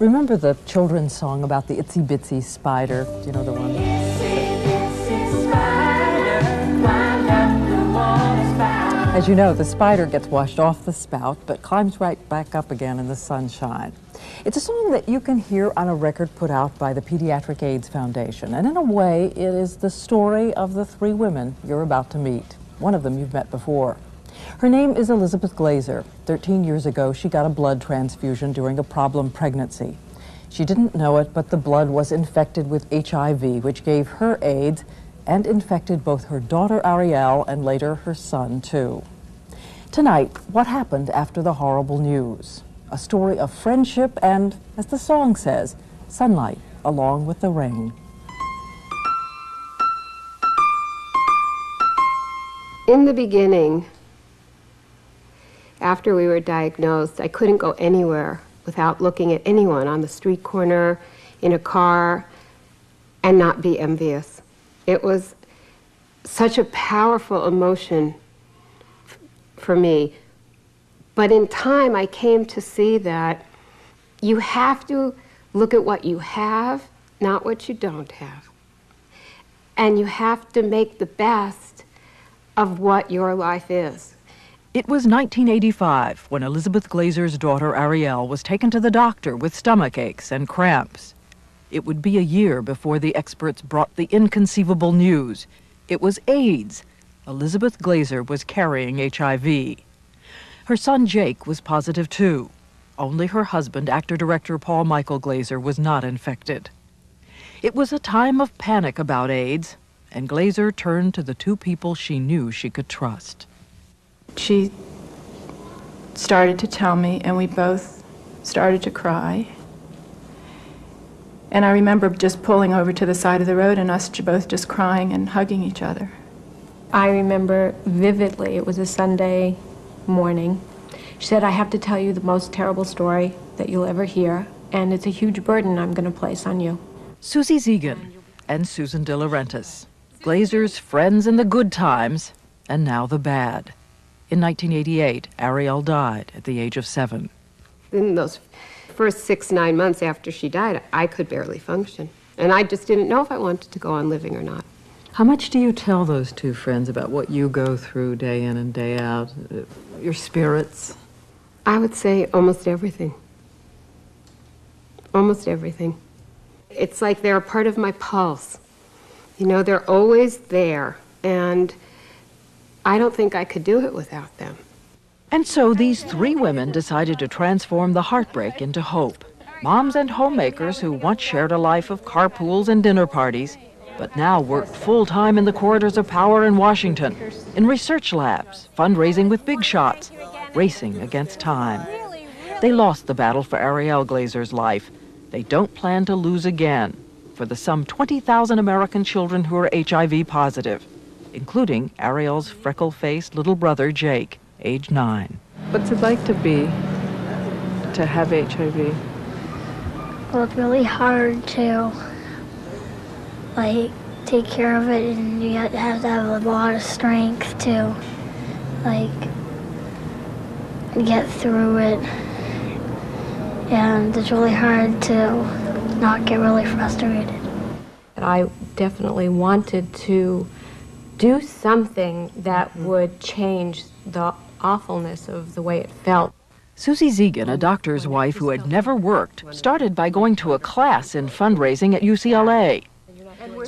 Remember the children's song about the itsy bitsy spider? Do you know the one? Itsy bitsy spider, climbed up the water spout. As you know, the spider gets washed off the spout, but climbs right back up again in the sunshine. It's a song that you can hear on a record put out by the Pediatric AIDS Foundation, and in a way, it is the story of the three women you're about to meet. One of them you've met before. Her name is Elizabeth Glaser. 13 years ago, she got a blood transfusion during a problem pregnancy. She didn't know it, but the blood was infected with HIV, which gave her AIDS and infected both her daughter, Arielle, and later her son, too. Tonight, what happened after the horrible news? A story of friendship and, as the song says, sunlight along with the rain. In the beginning, after we were diagnosed, I couldn't go anywhere without looking at anyone on the street corner, in a car, and not be envious. It was such a powerful emotion for me. But in time, I came to see that you have to look at what you have, not what you don't have. And you have to make the best of what your life is. It was 1985 when Elizabeth Glaser's daughter Arielle was taken to the doctor with stomach aches and cramps. It would be a year before the experts brought the inconceivable news. It was AIDS. Elizabeth Glaser was carrying HIV. Her son Jake was positive too. Only her husband, actor-director Paul Michael Glaser, was not infected. It was a time of panic about AIDS, and Glaser turned to the two people she knew she could trust. She started to tell me, and we both started to cry. And I remember just pulling over to the side of the road and us both just crying and hugging each other. I remember vividly, it was a Sunday morning. She said, I have to tell you the most terrible story that you'll ever hear, and it's a huge burden I'm going to place on you. Susie Zeegen and Susan DeLaurentis, Glaser's friends in the good times, and now the bad. In 1988, Arielle died at the age of 7. In those first 6-9 months after she died, I could barely function. And I just didn't know if I wanted to go on living or not. How much do you tell those two friends about what you go through day in and day out, your spirits? I would say almost everything. Almost everything. It's like they're a part of my pulse. You know, they're always there, and I don't think I could do it without them. And so these three women decided to transform the heartbreak into hope. Moms and homemakers who once shared a life of carpools and dinner parties, but now worked full-time in the corridors of power in Washington, in research labs, fundraising with big shots, racing against time. They lost the battle for Arielle Glaser's life. They don't plan to lose again for the some 20,000 American children who are HIV positive, including Arielle's freckle-faced little brother, Jake, age 9. What's it like to have HIV? Well, it's really hard to, like, take care of it, and you have to have a lot of strength to, like, get through it. And it's really hard to not get really frustrated. I definitely wanted to do something that would change the awfulness of the way it felt. Susie Zeegen, a doctor's wife who had never worked, started by going to a class in fundraising at UCLA.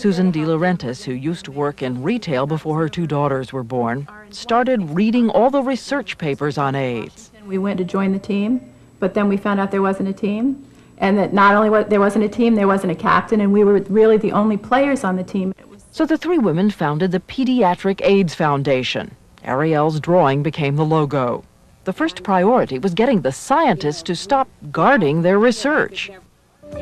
Susan DeLaurentis, who used to work in retail before her two daughters were born, started reading all the research papers on AIDS. We went to join the team, but then we found out there wasn't a team, and that not only there wasn't a team, there wasn't a captain, and we were really the only players on the team. So the three women founded the Pediatric AIDS Foundation. Arielle's drawing became the logo. The first priority was getting the scientists to stop guarding their research. My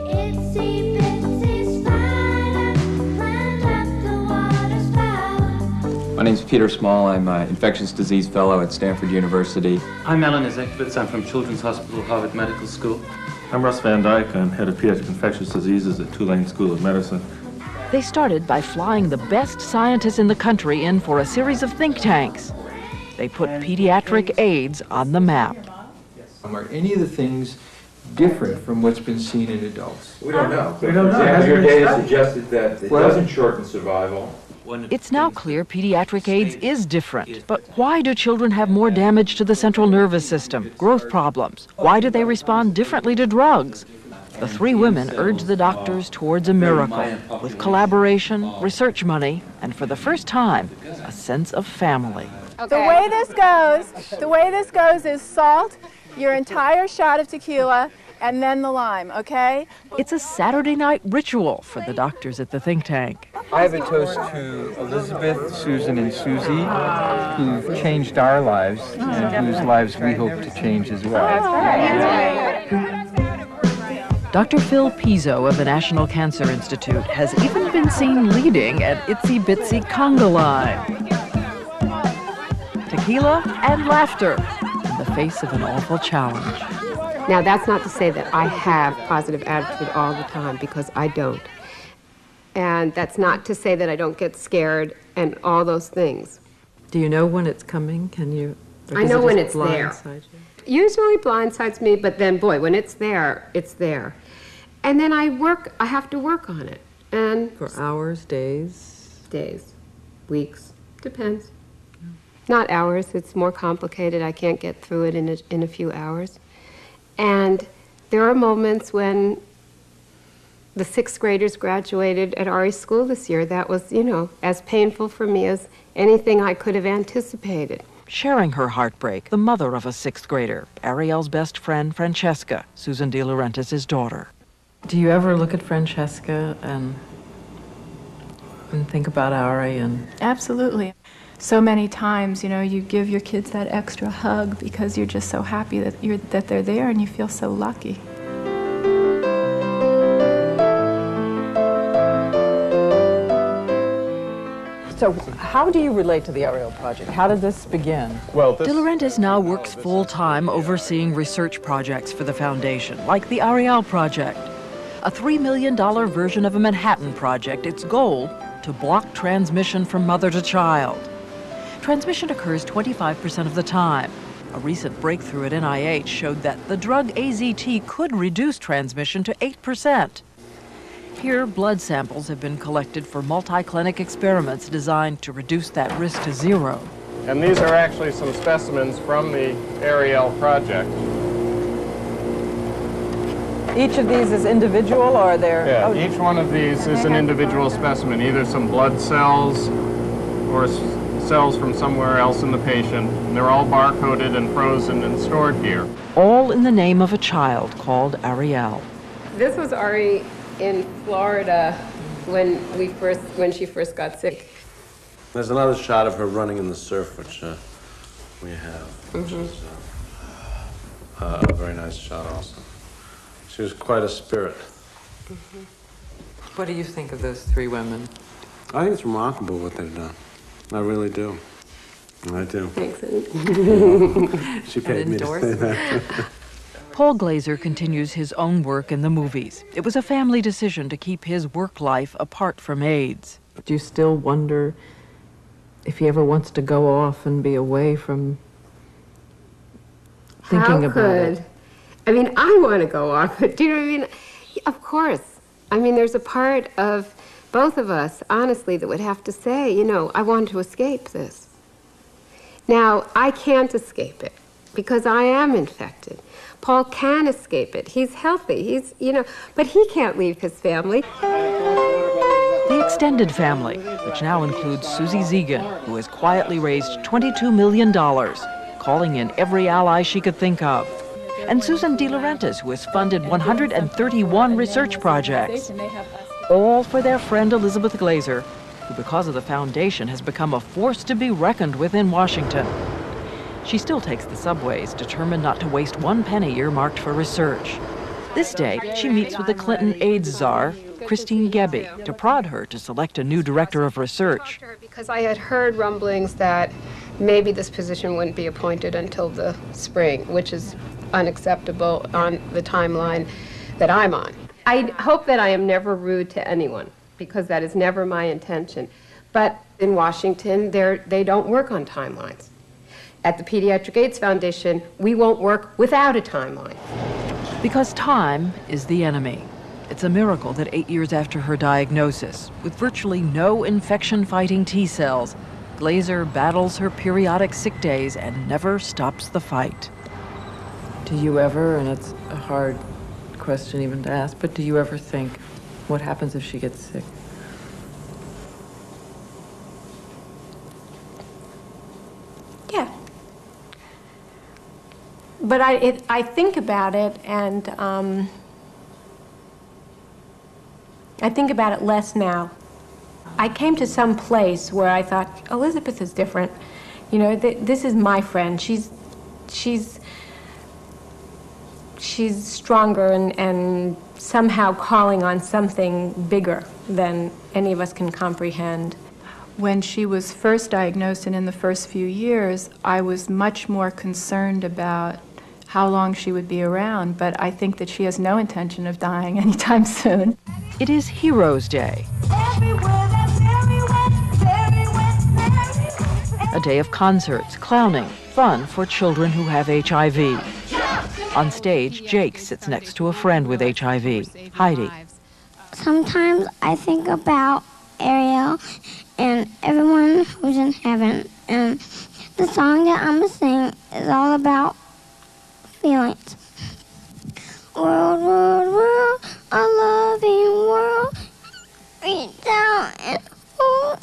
name's Peter Small. I'm an infectious disease fellow at Stanford University. I'm Alan Ezekowitz. I'm from Children's Hospital, Harvard Medical School. I'm Russ Van Dyke. I'm head of pediatric infectious diseases at Tulane School of Medicine. They started by flying the best scientists in the country in for a series of think tanks. They put pediatric AIDS on the map. Are any of the things different from what's been seen in adults? We don't know. We don't know. For example, your data suggested that it doesn't shorten survival. It's now clear pediatric AIDS is different, but why do children have more damage to the central nervous system, growth problems? Why do they respond differently to drugs? The three women urged the doctors towards a miracle, with collaboration, research money, and for the first time, a sense of family. Okay. The way this goes is salt, your entire shot of tequila, and then the lime, okay? It's a Saturday night ritual for the doctors at the think tank. I have a toast to Elizabeth, Susan, and Susie, who've changed our lives and whose lives we hope to change as well. That's right. Dr. Phil Pizzo of the National Cancer Institute has even been seen leading at Itsy Bitsy Conga Line. Tequila and laughter in the face of an awful challenge. Now, that's not to say that I have positive attitude all the time, because I don't. And that's not to say that I don't get scared and all those things. Do you know when it's coming? Can you? I know when it's there. You? Usually blindsides me, but then, boy, when it's there, it's there. And then I have to work on it. And for hours, days? Days, weeks, depends. Yeah. Not hours, it's more complicated. I can't get through it in a few hours. And there are moments when the sixth graders graduated at Ari's school this year. That was, you know, as painful for me as anything I could have anticipated. Sharing her heartbreak, the mother of a sixth grader, Arielle's best friend, Francesca, Susan DeLaurentis' daughter. Do you ever look at Francesca and think about Ari? And absolutely. So many times, you know, you give your kids that extra hug because you're just so happy that they're there, and you feel so lucky. So how do you relate to the Arielle Project? How did this begin? Well, DeLaurentis now works full-time overseeing research projects for the foundation, like the Arielle Project, a $3 million version of a Manhattan Project, its goal to block transmission from mother to child. Transmission occurs 25% of the time. A recent breakthrough at NIH showed that the drug AZT could reduce transmission to 8%. Here, blood samples have been collected for multi-clinic experiments designed to reduce that risk to zero. And these are actually some specimens from the Arielle Project. Each of these is individual, or are there? Yeah, each one of these is an individual specimen, either some blood cells or cells from somewhere else in the patient, and they're all barcoded and frozen and stored here. All in the name of a child called Arielle. This was Ari in Florida when she first got sick. There's another shot of her running in the surf, which we have, which is a very nice shot also. She was quite a spirit. What do you think of those three women? I think it's remarkable what they've done. I really do. I do. Thanks. She paid me to say that. Paul Glaser continues his own work in the movies. It was a family decision to keep his work life apart from AIDS. Do you still wonder if he ever wants to go off and be away from thinking about it? I mean, I want to go off, but do you know what I mean? Of course. I mean, there's a part of both of us, honestly, that would have to say, you know, I want to escape this. Now, I can't escape it because I am infected. Paul can escape it. He's healthy. He's, you know, but he can't leave his family. The extended family, which now includes Susie Zeegen, who has quietly raised $22 million, calling in every ally she could think of, and Susan DeLaurentis, who has funded 131 research projects, all for their friend Elizabeth Glaser, who, because of the foundation, has become a force to be reckoned with in Washington. She still takes the subways, determined not to waste one penny earmarked for research. This day, she meets with the Clinton AIDS czar, Christine Gebbie, to prod her to select a new director of research. Because I had heard rumblings that maybe this position wouldn't be appointed until the spring, which is unacceptable on the timeline that I'm on. I hope that I am never rude to anyone, because that is never my intention. But in Washington, they don't work on timelines. At the Pediatric AIDS Foundation, we won't work without a timeline. Because time is the enemy. It's a miracle that 8 years after her diagnosis, with virtually no infection-fighting T cells, Glaser battles her periodic sick days and never stops the fight. Do you ever, and it's a hard question even to ask, but do you ever think, what happens if she gets sick? Yeah. But I think about it, and I think about it less now. I came to some place where I thought, Elizabeth is different. You know, this is my friend. She's stronger and somehow calling on something bigger than any of us can comprehend. When she was first diagnosed and in the first few years, I was much more concerned about how long she would be around, but I think that she has no intention of dying anytime soon. It is Heroes Day. A day of concerts, clowning, fun for children who have HIV. On stage, Jake sits next to a friend with HIV, Heidi. Sometimes I think about Arielle and everyone who's in heaven. And the song that I'm singing is all about feelings. World, world, world, a loving world. Reach down and hold.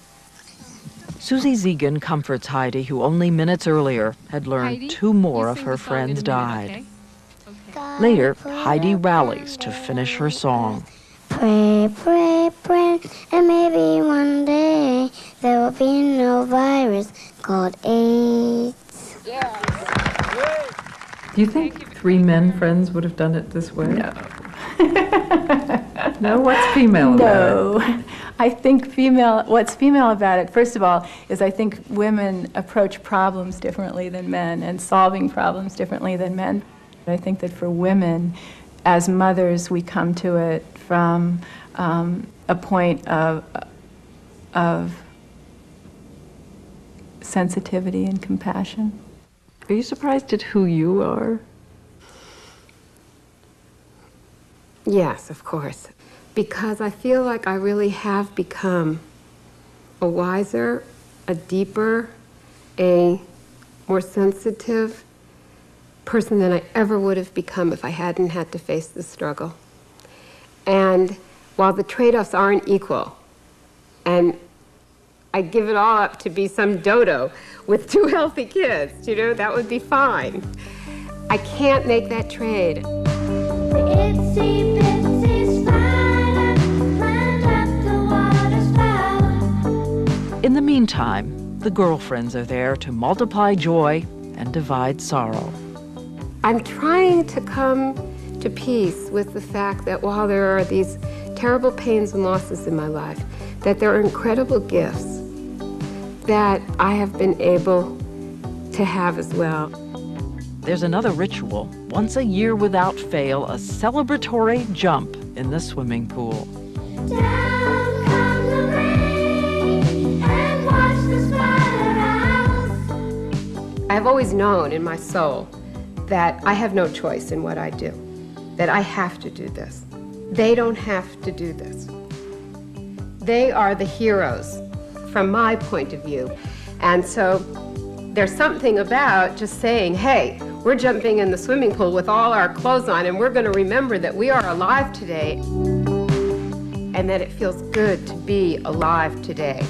Susie Zeegen comforts Heidi, who only minutes earlier had learned Heidi, two more of her friends died. Okay? Later, Heidi rallies to finish her song. Pray, pray, pray, and maybe one day there will be no virus called AIDS. Do you think three men friends would have done it this way? No. No, what's female about it? No. I think what's female about it, first of all, is I think women approach problems differently than men and solving problems differently than men. I think that for women, as mothers, we come to it from a point of sensitivity and compassion. Are you surprised at who you are? Yes, of course. Because I feel like I really have become a wiser, a deeper, a more sensitive person than I ever would have become if I hadn't had to face this struggle. And while the trade-offs aren't equal, and I give it all up to be some dodo with two healthy kids, you know, that would be fine. I can't make that trade. In the meantime, the girlfriends are there to multiply joy and divide sorrow. I'm trying to come to peace with the fact that while there are these terrible pains and losses in my life, that there are incredible gifts that I have been able to have as well. There's another ritual, once a year without fail, a celebratory jump in the swimming pool. Down come the rain and watch the spider out. I've always known in my soul that I have no choice in what I do, that I have to do this. They don't have to do this. They are the heroes from my point of view. And so there's something about just saying, hey, we're jumping in the swimming pool with all our clothes on and we're going to remember that we are alive today and that it feels good to be alive today.